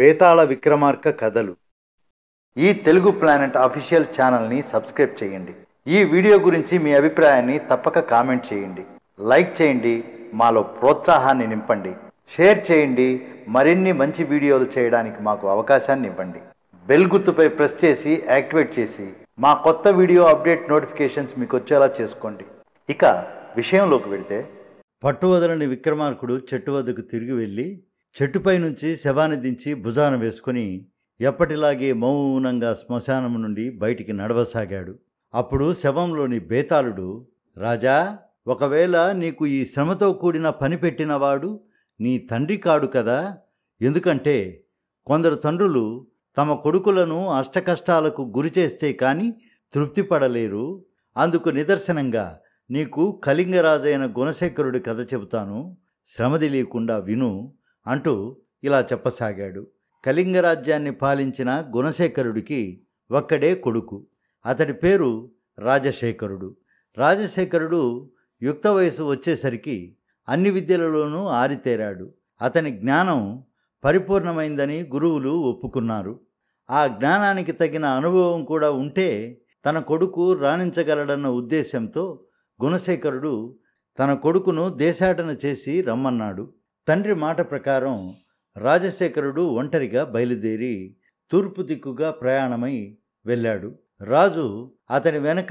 వేతాళ విక్రమార్క కథలు ఈ Telugu planet official ఛానల్ని సబ్స్క్రైబ్ చేయండి. ఈ వీడియో గురించి మీ అభిప్రాయాన్ని తప్పక కామెంట్ చేయండి, లైక్ చేయండి, మాలో ప్రోత్సాహాన్ని నింపండి, షేర్ చేయండి. మరిన్ని మంచి వీడియోలు చేయడానికి మాకు అవకాశాన్ని ఇవ్వండి. బెల్ గుర్తుపై ప్రెస్ చేసి యాక్టివేట్ చేసి మా కొత్త వీడియో అప్డేట్ నోటిఫికేషన్స్ మీకు వచ్చేలా చేసుకోండి. ఇక విషయంలోకి వెళితే, పట్టువదలని విక్రమార్కుడు చెట్టు వద్దకు తిరిగి వెళ్ళి చెట్టుపై నుంచి శవాన్ని దించి భుజాన వేసుకుని ఎప్పటిలాగే మౌనంగా శ్మశానం నుండి బయటికి నడవసాగాడు. అప్పుడు శవంలోని బేతాళుడు, రాజా, ఒకవేళ నీకు ఈ శ్రమతో కూడిన పని పెట్టినవాడు నీ తండ్రి కాడు కదా. ఎందుకంటే కొందరు తండ్రులు తమ కొడుకులను అష్టకష్టాలకు గురి చేస్తే కానీ తృప్తి పడలేరు. అందుకు నిదర్శనంగా నీకు కళింగరాజైన గుణశేఖరుడి కథ చెబుతాను, శ్రమది లేకుండా విను అంటూ ఇలా చెప్పసాగాడు. కళింగరాజ్యాన్ని పాలించిన గుణశేఖరుడికి ఒక్కడే కొడుకు. అతడి పేరు రాజశేఖరుడు. రాజశేఖరుడు యుక్త వయసు వచ్చేసరికి అన్ని విద్యలలోనూ ఆరితేరాడు. అతని జ్ఞానం పరిపూర్ణమైందని గురువులు ఒప్పుకున్నారు. ఆ జ్ఞానానికి తగిన అనుభవం కూడా ఉంటే తన కొడుకు రాణించగలడన్న ఉద్దేశంతో గుణశేఖరుడు తన కొడుకును దేశాటన చేసి రమ్మన్నాడు. తండ్రి మాట ప్రకారం రాజశేఖరుడు ఒంటరిగా బయలుదేరి తూర్పు దిక్కుగా ప్రయాణమై వెళ్ళాడు. రాజు అతని వెనక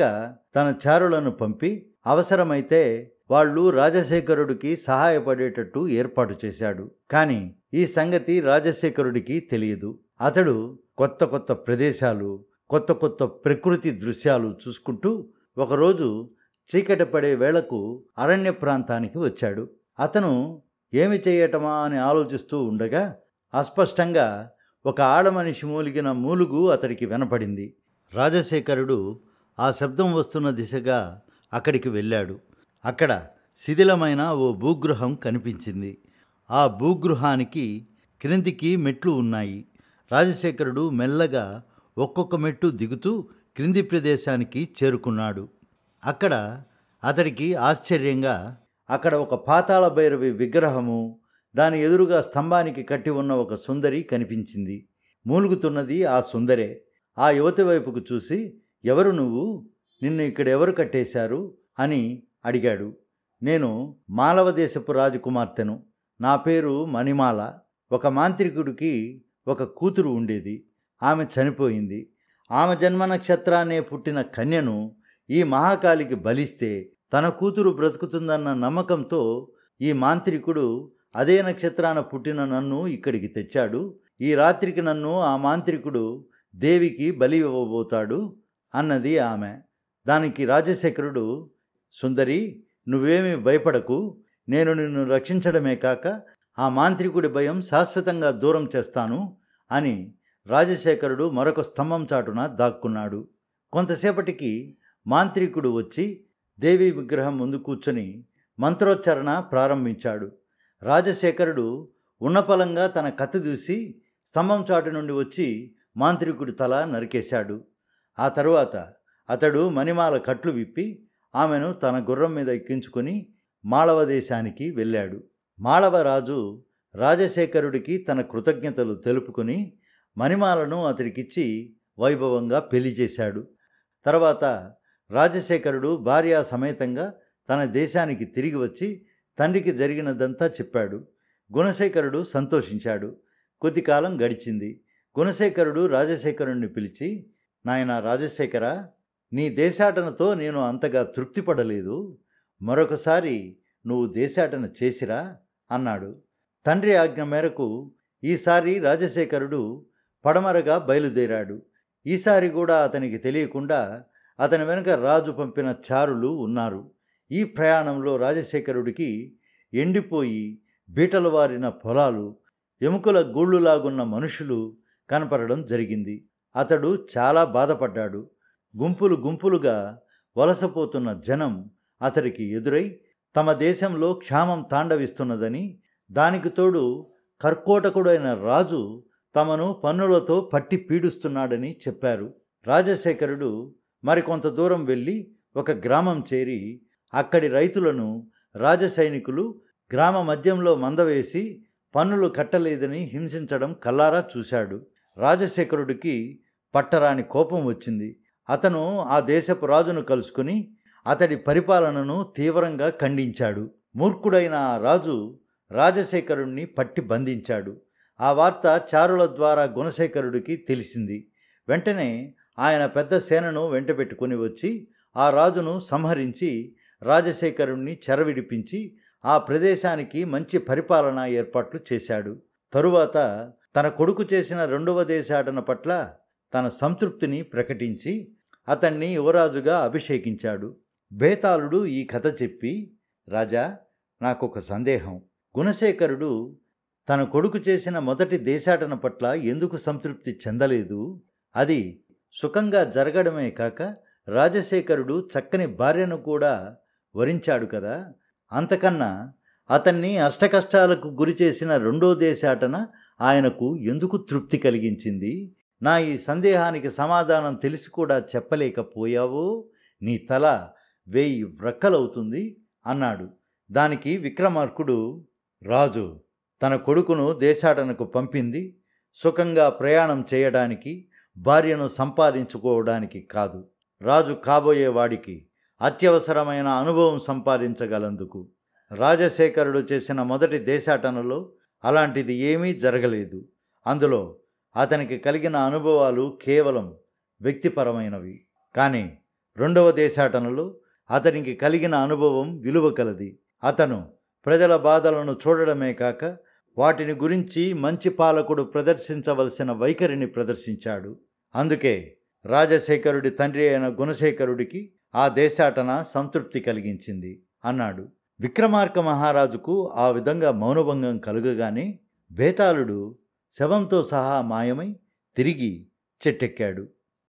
తన చారులను పంపి అవసరమైతే వాళ్ళు రాజశేఖరుడికి సహాయపడేటట్టు ఏర్పాటు చేశాడు. కానీ ఈ సంగతి రాజశేఖరుడికి తెలియదు. అతడు కొత్త కొత్త ప్రదేశాలు, కొత్త కొత్త ప్రకృతి దృశ్యాలు చూసుకుంటూ ఒకరోజు చీకటి పడే వేళకు అరణ్య ప్రాంతానికి వచ్చాడు. అతను ఏమి చేయటమా అని ఆలోచిస్తూ ఉండగా అస్పష్టంగా ఒక ఆడమనిషి మూలిగిన మూలుగు అతడికి వినపడింది. రాజశేఖరుడు ఆ శబ్దం వస్తున్న దిశగా అక్కడికి వెళ్ళాడు. అక్కడ శిథిలమైన ఓ భూగృహం కనిపించింది. ఆ భూగృహానికి క్రిందికి మెట్లు ఉన్నాయి. రాజశేఖరుడు మెల్లగా ఒక్కొక్క మెట్టు దిగుతూ క్రింది ప్రదేశానికి చేరుకున్నాడు. అక్కడ అతడికి ఆశ్చర్యంగా అక్కడ ఒక పాతాళ భైరవి విగ్రహము, దాని ఎదురుగా స్తంభానికి కట్టి ఉన్న ఒక సుందరి కనిపించింది. మూలుగుతున్నది ఆ సుందరే. ఆ యువతి వైపుకు చూసి, ఎవరు నువ్వు, నిన్ను ఇక్కడెవరు కట్టేశారు అని అడిగాడు. నేను మాలవ దేశపు రాజకుమార్తెను. నా పేరు మణిమాల. ఒక మాంత్రికుడికి ఒక కూతురు ఉండేది. ఆమె చనిపోయింది. ఆమె జన్మ నక్షత్రాన్నే పుట్టిన కన్యను ఈ మహాకాళికి బలిస్తే తన కూతురు బ్రతుకుతుందన్న నమ్మకంతో ఈ మాంత్రికుడు అదే నక్షత్రాన పుట్టిన నన్ను ఇక్కడికి తెచ్చాడు. ఈ రాత్రికి నన్ను ఆ మాంత్రికుడు దేవికి బలి ఇవ్వబోతాడు అన్నది ఆమె. దానికి రాజశేఖరుడు, సుందరి, నువ్వేమీ భయపడకు, నేను నిన్ను రక్షించడమే కాక ఆ మాంత్రికుడి భయం శాశ్వతంగా దూరం చేస్తాను అని రాజశేఖరుడు మరొక స్తంభం చాటున దాక్కున్నాడు. కొంతసేపటికి మాంత్రికుడు వచ్చి దేవి విగ్రహం ముందు కూర్చొని మంత్రోచ్చారణ ప్రారంభించాడు. రాజశేఖరుడు ఉన్నపలంగా తన కత్తి దూసి స్తంభం చాటు నుండి వచ్చి మాంత్రికుడి తల నరికేశాడు. ఆ తరువాత అతడు మణిమాల కట్లు విప్పి ఆమెను తన గుర్రం మీద ఎక్కించుకొని మాళవ దేశానికి వెళ్ళాడు. మాళవరాజు రాజశేఖరుడికి తన కృతజ్ఞతలు తెలుపుకొని మణిమాలను అతడికిచ్చి వైభవంగా పెళ్లి చేశాడు. తర్వాత రాజశేఖరుడు భార్యా సమేతంగా తన దేశానికి తిరిగి వచ్చి తండ్రికి జరిగినదంతా చెప్పాడు. గుణశేఖరుడు సంతోషించాడు. కొద్ది కాలం గడిచింది. గుణశేఖరుడు రాజశేఖరుణ్ణి పిలిచి, నాయన రాజశేఖర, నీ దేశాటనతో నేను అంతగా తృప్తి పడలేదు. మరొకసారి నువ్వు దేశాటన చేసిరా అన్నాడు. తండ్రి ఆజ్ఞ మేరకు ఈసారి రాజశేఖరుడు పడమరగా బయలుదేరాడు. ఈసారి కూడా అతనికి తెలియకుండా అతని వెనుక రాజు పంపిన చారులు ఉన్నారు. ఈ ప్రయాణంలో రాజశేఖరుడికి ఎండిపోయి బీటలు వారిన పొలాలు, ఎముకల గూళ్ళులాగున్న మనుషులు కనపడడం జరిగింది. అతడు చాలా బాధపడ్డాడు. గుంపులు గుంపులుగా వలసపోతున్న జనం అతడికి ఎదురై తమ దేశంలో క్షామం తాండవిస్తున్నదని, దానికి తోడు కర్కోటకుడైన రాజు తమను పన్నులతో పట్టి పీడుస్తున్నాడని చెప్పారు. రాజశేఖరుడు మరికొంత దూరం వెళ్ళి ఒక గ్రామం చేరి అక్కడి రైతులను రాజసైనికులు గ్రామ మధ్యంలో మందవేసి పన్నులు కట్టలేదని హింసించడం కల్లారా చూశాడు. రాజశేఖరుడికి పట్టరాని కోపం వచ్చింది. అతను ఆ దేశపు రాజును కలుసుకుని అతడి పరిపాలనను తీవ్రంగా ఖండించాడు. మూర్ఖుడైన ఆ రాజు రాజశేఖరుణ్ణి పట్టి బంధించాడు. ఆ వార్త చారుల ద్వారా గుణశేఖరుడికి తెలిసింది. వెంటనే ఆయన పెద్ద సేనను వెంటబెట్టుకుని వచ్చి ఆ రాజును సంహరించి రాజశేఖరుణ్ణి చెరవిడిపించి ఆ ప్రదేశానికి మంచి పరిపాలన ఏర్పాట్లు చేశాడు. తరువాత తన కొడుకు చేసిన రెండవ దేశాటన పట్ల తన సంతృప్తిని ప్రకటించి అతన్ని యువరాజుగా అభిషేకించాడు. బేతాళుడు ఈ కథ చెప్పి, రాజా, నాకొక సందేహం, గుణశేఖరుడు తన కొడుకు చేసిన మొదటి దేశాటన పట్ల ఎందుకు సంతృప్తి చెందలేదు? అది సుఖంగా జరగడమే కాక రాజశేఖరుడు చక్కని భార్యను కూడా వరించాడు కదా. అంతకన్నా అతన్ని అష్టకష్టాలకు గురి చేసిన రెండో దేశాటన ఆయనకు ఎందుకు తృప్తి కలిగించింది? నా ఈ సందేహానికి సమాధానం తెలిసి కూడా చెప్పలేకపోయావో నీ తల 1000 వ్రక్కలవుతుంది అన్నాడు. దానికి విక్రమార్కుడు, రాజు తన కొడుకును దేశాటనకు పంపింది సుఖంగా ప్రయాణం చేయడానికి, భార్యను సంపాదించుకోవడానికి కాదు, రాజు కాబోయేవాడికి అత్యవసరమైన అనుభవం సంపాదించగలందుకు. రాజశేఖరుడు చేసిన మొదటి దేశాటనలో అలాంటిది ఏమీ జరగలేదు. అందులో అతనికి కలిగిన అనుభవాలు కేవలం వ్యక్తిపరమైనవి. కానీ రెండవ దేశాటనలో అతనికి కలిగిన అనుభవం విలువ కలది. అతను ప్రజల బాధలను చూడడమే కాక వాటిని గురించి మంచి పాలకుడు ప్రదర్శించవలసిన వైఖరిని ప్రదర్శించాడు. అందుకే రాజశేఖరుడి తండ్రి అయిన గుణశేఖరుడికి ఆ దేశాటన సంతృప్తి కలిగించింది అన్నాడు. విక్రమార్క మహారాజుకు ఆ విధంగా మౌనభంగం కలుగగానే బేతాళుడు శవంతో సహా మాయమై తిరిగి చెట్టెక్కాడు.